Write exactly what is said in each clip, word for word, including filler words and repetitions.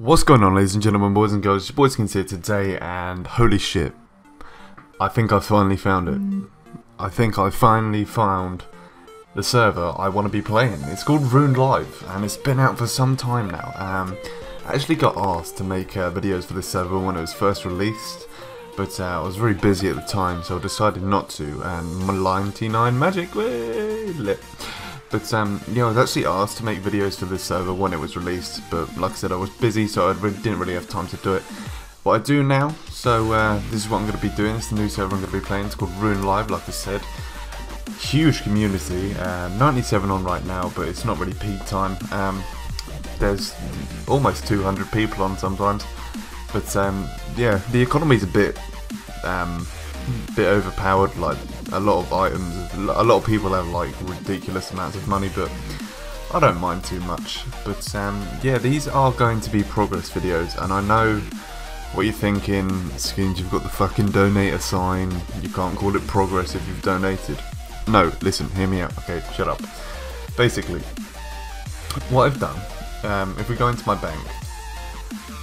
What's going on, ladies and gentlemen, boys and girls? It's your boy Skinz here today, and holy shit, I think I finally found it. I think I finally found the server I want to be playing. It's called Rune Live, and it's been out for some time now. Um, I actually got asked to make uh, videos for this server when it was first released, but uh, I was very busy at the time, so I decided not to, and ninety-nine magic, way lit. But um, yeah, I was actually asked to make videos for this server when it was released, but like I said, I was busy, so I re didn't really have time to do it. But I do now, so uh, this is what I'm going to be doing. It's the new server I'm going to be playing. It's called Rune Live, like I said. Huge community, uh, ninety-seven on right now, but it's not really peak time. Um, there's almost two hundred people on sometimes, but um, yeah, the economy's a bit, um, bit overpowered. Like, a lot of items, a lot of people have like ridiculous amounts of money, but I don't mind too much. But um, yeah, these are going to be progress videos, and I know what you're thinking, Skins, you've got the fucking donator sign, you can't call it progress if you've donated. No, listen, hear me out, okay, shut up. Basically, what I've done, um, if we go into my bank,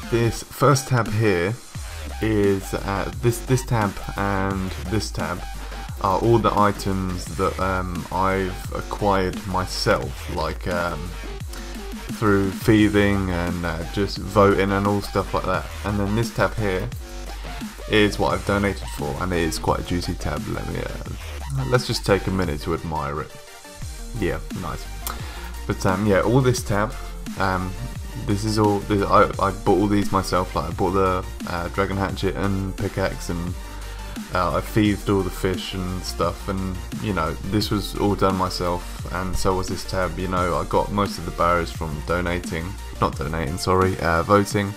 this first tab here is, uh, this, this tab and this tab are all the items that um, I've acquired myself, like um, through thieving and uh, just voting and all stuff like that. And then this tab here is what I've donated for, and it is quite a juicy tab. Let me, uh, let's just take a minute to admire it. Yeah, nice. But um, yeah, all this tab, um, this is all. This, I, I bought all these myself. Like, I bought the uh, dragon hatchet and pickaxe, and Uh, I thieved all the fish and stuff, and you know, this was all done myself, and so was this tab. You know, I got most of the barrows from donating, not donating, sorry, uh, voting.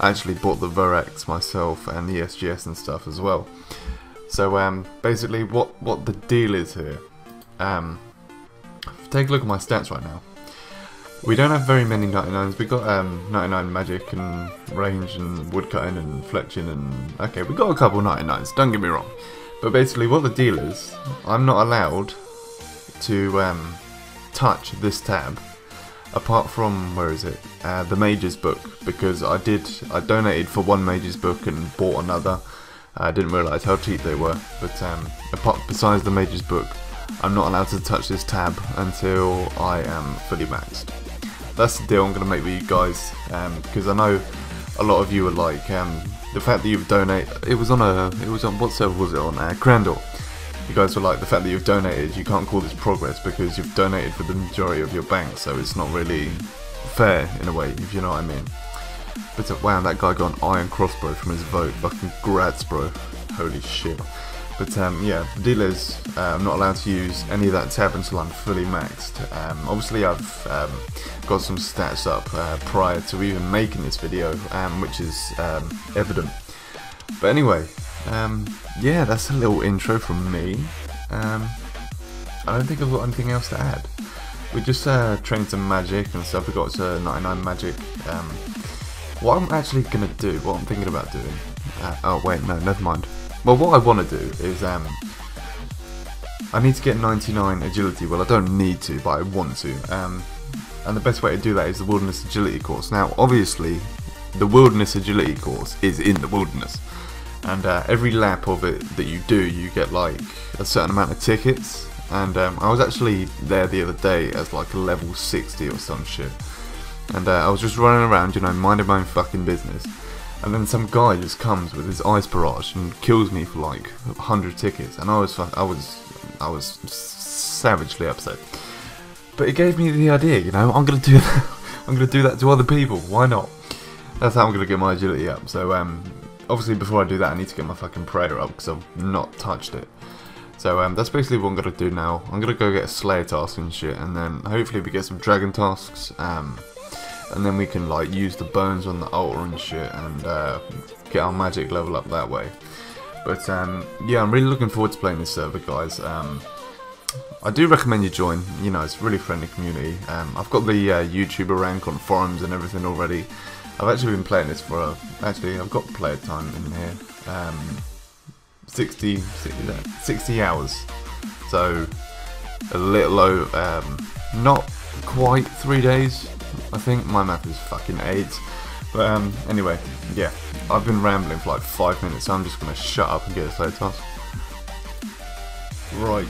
I actually bought the Vorex myself and the S G S and stuff as well. So um, basically, what what the deal is here? Um, take a look at my stats right now. We don't have very many ninety-nines. We got um, ninety-nine magic and range and woodcutting and fletching and okay, we got a couple ninety-nines. Don't get me wrong, but basically what the deal is, I'm not allowed to um, touch this tab apart from where is it? Uh, the Mage's Book, because I did I donated for one Mage's Book and bought another. I didn't realise how cheap they were, but um, apart besides the Mage's Book, I'm not allowed to touch this tab until I am fully maxed. That's the deal I'm going to make with you guys, um, because I know a lot of you are like, um, the fact that you've donated, it was on a, it was on, what server was it on, uh, Crandor. You guys were like, the fact that you've donated, you can't call this progress because you've donated for the majority of your bank, so it's not really fair in a way, if you know what I mean. But uh, wow, that guy got an iron crossbow from his vote, fucking grats bro, holy shit. But um, yeah, the deal is uh, I'm not allowed to use any of that tab until I'm fully maxed. Um, obviously I've um, got some stats up uh, prior to even making this video, um, which is um, evident. But anyway, um, yeah, that's a little intro from me. Um, I don't think I've got anything else to add. We just uh, trained some magic and stuff. We got to ninety-nine magic. Um, what I'm actually going to do, what I'm thinking about doing, uh, oh wait, no, never mind. Well, what I want to do is, um, I need to get ninety-nine agility. Well, I don't need to, but I want to. Um, and the best way to do that is the wilderness agility course. Now, obviously, the wilderness agility course is in the wilderness. And uh, every lap of it that you do, you get like a certain amount of tickets. And um, I was actually there the other day as like a level sixty or some shit. And uh, I was just running around, you know, minding my own fucking business. And then some guy just comes with his ice barrage and kills me for like one hundred tickets, and I was I was I was savagely upset. But it gave me the idea, you know, I'm gonna do that. I'm gonna do that to other people. Why not? That's how I'm gonna get my agility up. So um, obviously before I do that, I need to get my fucking prayer up because I've not touched it. So um, that's basically what I'm gonna do now. I'm gonna go get a Slayer task and shit, and then hopefully we get some dragon tasks. Um. And then we can like use the bones on the altar and shit, and uh, get our magic level up that way. But um, yeah, I'm really looking forward to playing this server, guys. Um, I do recommend you join. You know, it's a really friendly community. Um, I've got the uh, YouTuber rank on forums and everything already. I've actually been playing this for a, actually I've got player time in here, um, sixty hours. So a little over, um, not quite three days. I think my map is fucking AIDS, But um, anyway, yeah, I've been rambling for like five minutes, so I'm just going to shut up and get this load task. Right,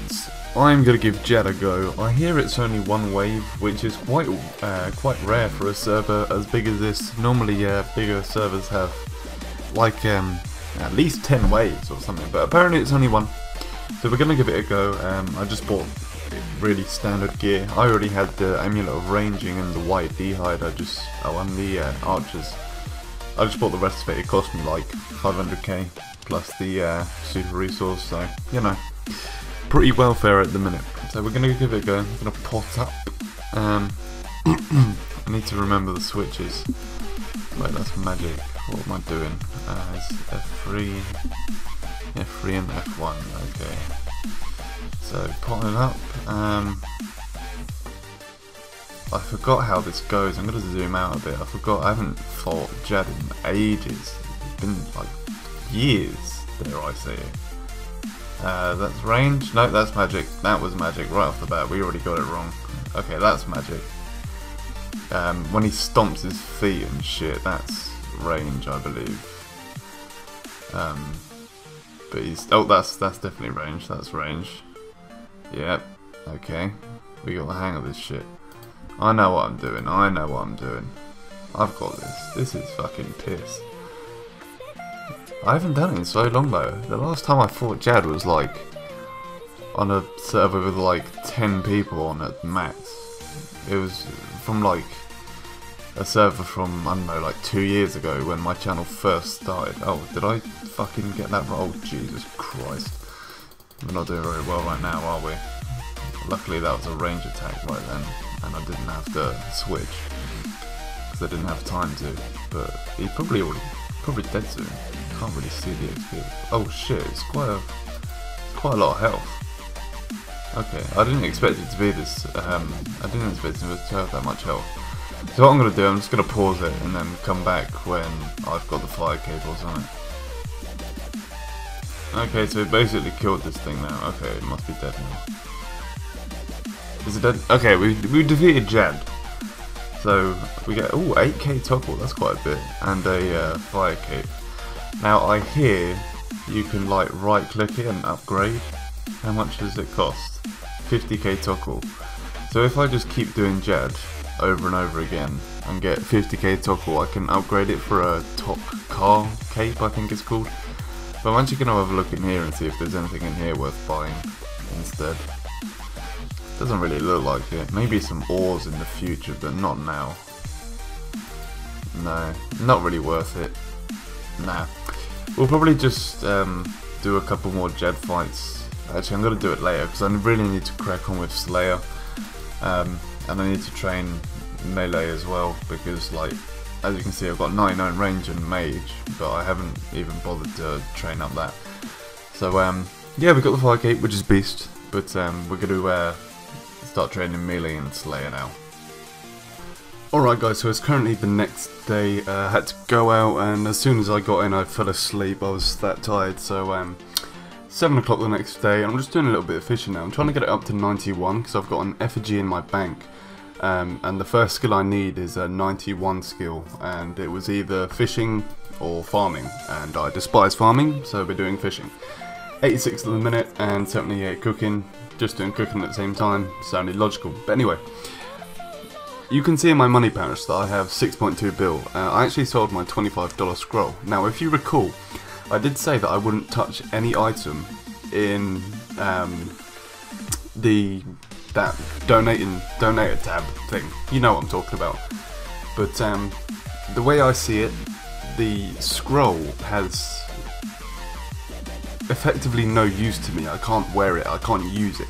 I'm going to give Jad a go. I hear it's only one wave, which is quite uh, quite rare for a server as big as this. Normally uh, bigger servers have like um, at least ten waves or something, but apparently it's only one. So we're going to give it a go. um, I just bought really standard gear. I already had the Amulet of Ranging and the White Dehyde. I just, oh, and the uh, Archers. I just bought the rest of it. It cost me like five hundred K plus the uh, super resource, so, you know, pretty well fair at the minute. So we're going to give it a go. I'm going to pot up. Um, I need to remember the switches. Wait, that's magic. What am I doing? Uh, it's F three, F three and F one, okay. So, potting up. Um, I forgot how this goes. I'm going to zoom out a bit. I forgot. I haven't fought Jad in ages. It's been like years, dare I say it. Uh, that's range. No, that's magic. That was magic right off the bat. We already got it wrong. Okay, that's magic. Um, when he stomps his feet and shit, that's range, I believe. Um, but he's oh, that's that's definitely range. That's range. Yep. Okay. We got the hang of this shit. I know what I'm doing. I know what I'm doing. I've got this. This is fucking piss. I haven't done it in so long though. The last time I fought Jad was like on a server with like ten people on at max. It was from like a server from, I don't know, like two years ago when my channel first started. Oh, did I fucking get that wrong? Oh, Jesus Christ. We're not doing very well right now, are we? Luckily that was a range attack right then, and I didn't have to switch, because I didn't have time to, but he probably already, probably dead soon. Can't really see the X P. Oh shit, it's quite a, quite a lot of health. Okay, I didn't expect it to be this, um, I didn't expect it to have that much health. So what I'm going to do, I'm just going to pause it and then come back when I've got the fire cables on it. Okay, so it basically killed this thing now. Okay, it must be dead now. Is it dead? Okay, we we defeated Jad. So we get oh eight K topple. That's quite a bit, and a uh, fire cape. Now I hear you can like right click it and upgrade. How much does it cost? fifty K topple. So if I just keep doing Jad over and over again and get fifty K topple, I can upgrade it for a top car cape, I think it's called. But I'm actually going to have a look in here and see if there's anything in here worth buying instead. Doesn't really look like it. Maybe some ores in the future, but not now. No, not really worth it. Nah. We'll probably just um, do a couple more Jad fights. Actually, I'm going to do it later because I really need to crack on with Slayer. Um, and I need to train Melee as well because, like, as you can see, I've got ninety-nine range and mage, but I haven't even bothered to train up that. So um, yeah, we've got the fire cape, which is beast, but um, we're going to uh, start training melee and slayer now. Alright guys, so it's currently the next day. uh, I had to go out, and as soon as I got in I fell asleep. I was that tired, so um, seven o'clock the next day, and I'm just doing a little bit of fishing now. I'm trying to get it up to ninety-one, because I've got an effigy in my bank. Um, and the first skill I need is a ninety-one skill, and it was either fishing or farming, and I despise farming, so we're doing fishing. eighty-six at the minute, and seventy-eight cooking, just doing cooking at the same time, sounded logical. But anyway, you can see in my money pouch that I have six point two bill. uh, I actually sold my twenty-five dollar scroll. Now if you recall, I did say that I wouldn't touch any item in um, the... that donating, donator tab thing, you know what I'm talking about. But um, the way I see it, the scroll has effectively no use to me. I can't wear it, I can't use it.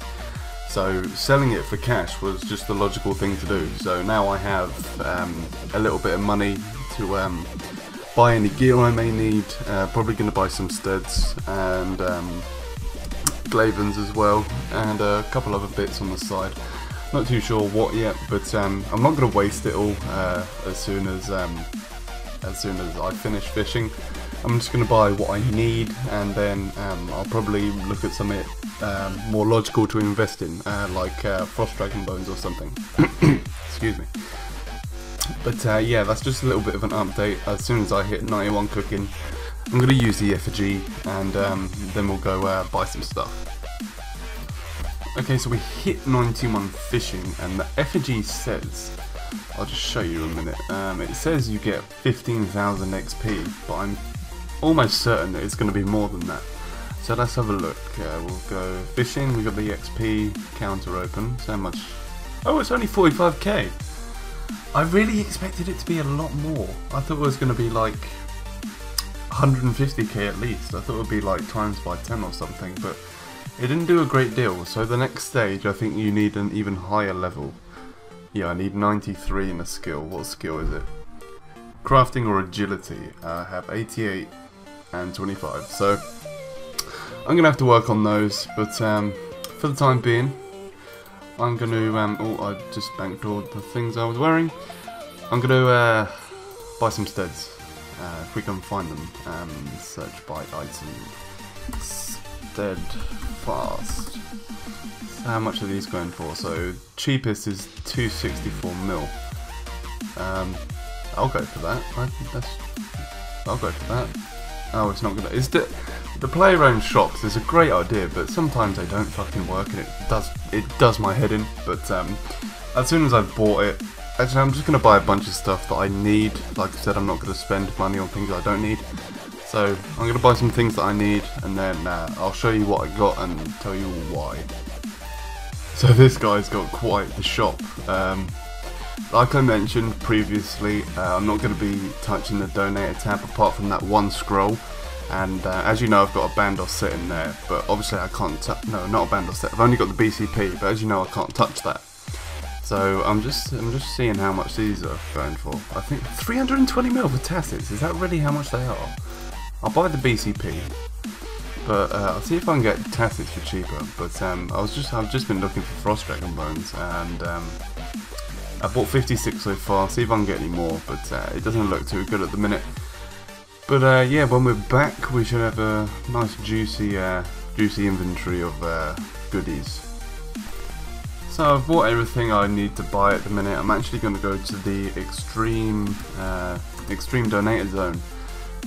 So selling it for cash was just the logical thing to do. So now I have um, a little bit of money to um, buy any gear I may need. Uh, probably going to buy some studs and um, Glavens as well, and a couple other bits on the side. Not too sure what yet, but um, I'm not going to waste it all. Uh, as soon as um, as soon as I finish fishing, I'm just going to buy what I need, and then um, I'll probably look at something um, more logical to invest in, uh, like uh, Frost Dragon Bones or something. Excuse me. But uh, yeah, that's just a little bit of an update. As soon as I hit ninety-one cooking, I'm going to use the effigy, and um, then we'll go uh, buy some stuff. Okay, so we hit ninety-one fishing, and the effigy says, I'll just show you in a minute, um, it says you get fifteen thousand X P, but I'm almost certain that it's going to be more than that. So let's have a look. Uh, we'll go fishing, we've got the X P counter open, so much. Oh, it's only forty-five K! I really expected it to be a lot more. I thought it was going to be like one hundred fifty K at least. I thought it would be like times by ten or something, but it didn't do a great deal. So the next stage, I think you need an even higher level. Yeah, I need ninety-three in a skill. What skill is it? Crafting or agility. I have eighty-eight and twenty-five, so I'm gonna have to work on those. But um, for the time being, I'm gonna um, oh, I just backdoored the things I was wearing. I'm gonna uh, buy some studs uh, if we can find them. Um, search by item. Fast. So how much are these going for? So cheapest is two sixty-four mil. Um, I'll go for that. I think that's, I'll go for that. Oh, it's not gonna. Is the the player-owned shops is a great idea, but sometimes they don't fucking work, and it does it does my head in. But um, as soon as I bought it, actually I'm just gonna buy a bunch of stuff that I need. Like I said, I'm not gonna spend money on things I don't need. So I'm going to buy some things that I need, and then uh, I'll show you what I got and tell you why. So this guy's got quite the shop. Um, like I mentioned previously, uh, I'm not going to be touching the donator tab apart from that one scroll. And uh, as you know, I've got a Bandos set in there, but obviously I can't touch, no, not a Bandos set, I've only got the B C P, but as you know I can't touch that. So I'm just I'm just seeing how much these are going for. I think three hundred twenty mil for tassets, is that really how much they are? I'll buy the B C P, but uh, I'll see if I can get tassets for cheaper. But um, I was just—I've just been looking for frost dragon bones, and um, I bought fifty-six so far. See if I can get any more, but uh, it doesn't look too good at the minute. But uh, yeah, when we're back, we should have a nice, juicy, uh, juicy inventory of uh, goodies. So I've bought everything I need to buy at the minute. I'm actually going to go to the extreme, uh, extreme donator zone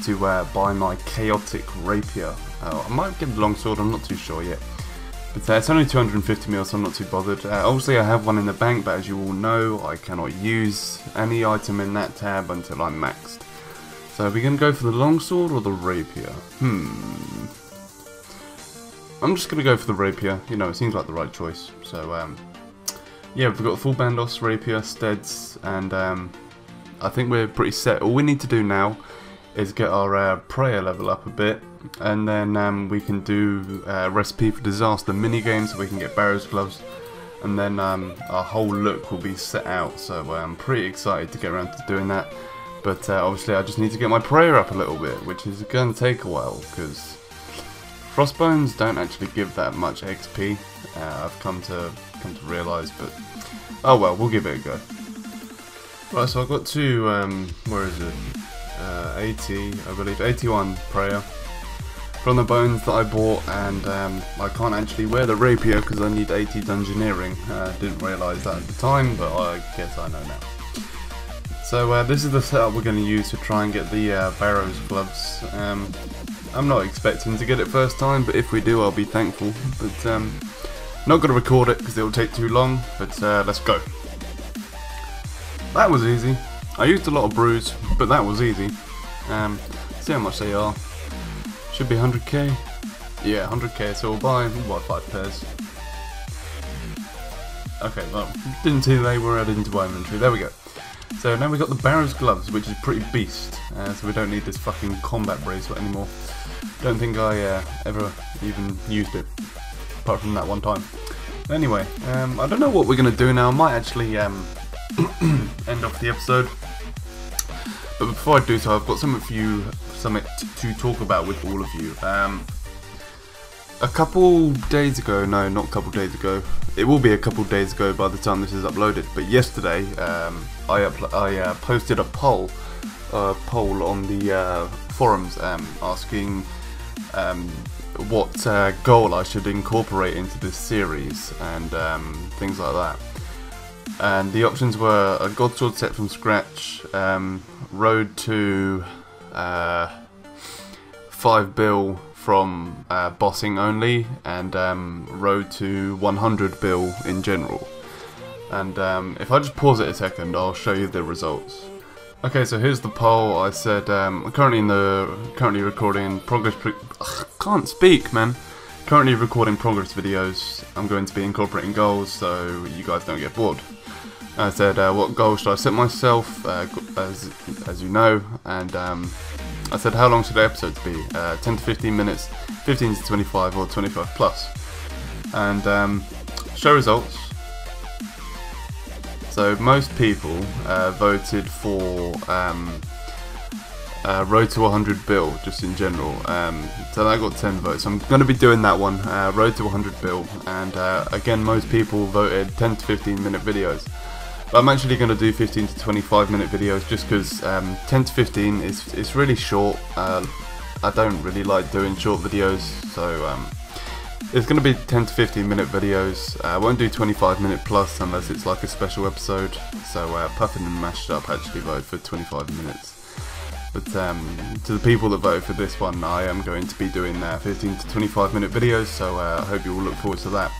to uh, buy my chaotic rapier. Uh, I might get the longsword, I'm not too sure yet. But uh, it's only two hundred fifty mil, so I'm not too bothered. Uh, obviously I have one in the bank, but as you all know, I cannot use any item in that tab until I'm maxed. So are we going to go for the longsword or the rapier? Hmm. I'm just going to go for the rapier. You know, it seems like the right choice. So um, yeah, we've got full Bandos, rapier, steads, and um, I think we're pretty set. All we need to do now is get our uh, prayer level up a bit, and then um, we can do uh, Recipe for Disaster mini game, so we can get Barrows Gloves, and then um, our whole look will be set out. So I'm pretty excited to get around to doing that, but uh, obviously I just need to get my prayer up a little bit, which is going to take a while because frostbones don't actually give that much X P. Uh, I've come to come to realise, but oh well, we'll give it a go. Right, so I've got two. Um, where is it? Uh, eighty, I believe, eighty-one prayer from the bones that I bought, and um, I can't actually wear the rapier because I need eighty dungeoneering. Uh, didn't realise that at the time, but I guess I know now. So uh, this is the setup we're going to use to try and get the uh, Barrows Gloves. Um, I'm not expecting to get it first time, but if we do I'll be thankful. But um, not going to record it because it will take too long, but uh, let's go. That was easy. I used a lot of brews, but that was easy. Um, see how much they are. Should be one hundred K. Yeah, one hundred K, so we'll buy, we'll buy five pairs. Okay, well, didn't see they were added into our inventory. There we go. So now we've got the Barrows Gloves, which is pretty beast. Uh, so we don't need this fucking combat bracelet anymore. Don't think I uh, ever even used it, apart from that one time. Anyway, um, I don't know what we're going to do now. I might actually um, end off the episode. But before I do so, I've got something for you, something to talk about with all of you. Um, a couple days ago, no, not a couple days ago. It will be a couple days ago by the time this is uploaded. But yesterday, um, I, I uh, posted a poll, uh, poll on the uh, forums, um, asking um, what uh, goal I should incorporate into this series and um, things like that. and the options were a Godsword set from scratch, um, Road to uh, five bill from uh, bossing only, and um, Road to one hundred bill in general. And um, if I just pause it a second, I'll show you the results. Okay, so here's the poll. I said um, currently in the currently recording progress. Pre Ugh, can't speak, man. Currently recording progress videos. I'm going to be incorporating goals, so you guys don't get bored. I said, uh, what goal should I set myself? Uh, as as you know, and um, I said, how long should the episodes be? Uh, ten to fifteen minutes, fifteen to twenty-five, or twenty-five plus. And um, show results. So most people uh, voted for um, uh, Road to one hundred bill, just in general, um, so that got ten votes. I'm going to be doing that one, uh, Road to one hundred bill, and uh, again most people voted ten to fifteen minute videos. But I'm actually going to do fifteen to twenty-five minute videos just because um, ten to fifteen is it's really short. uh, I don't really like doing short videos, so um, it's going to be ten to fifteen minute videos. I uh, won't do twenty-five minute plus unless it's like a special episode. So uh, Puffin and Mashed Up actually voted for twenty-five minutes. But um, to the people that voted for this one, I am going to be doing uh, fifteen to twenty-five minute videos. So uh, I hope you all look forward to that.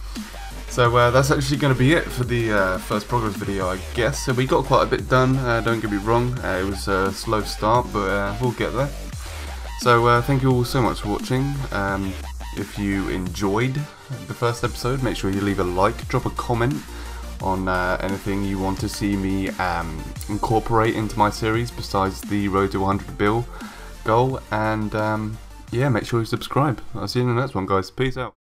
So uh, that's actually going to be it for the uh, first progress video, I guess. So we got quite a bit done, uh, don't get me wrong. Uh, it was a slow start, but uh, we'll get there. So uh, thank you all so much for watching. Um, If you enjoyed the first episode, make sure you leave a like, drop a comment on uh, anything you want to see me um, incorporate into my series besides the Road to one hundred bill goal, and um, yeah, make sure you subscribe. I'll see you in the next one, guys. Peace out.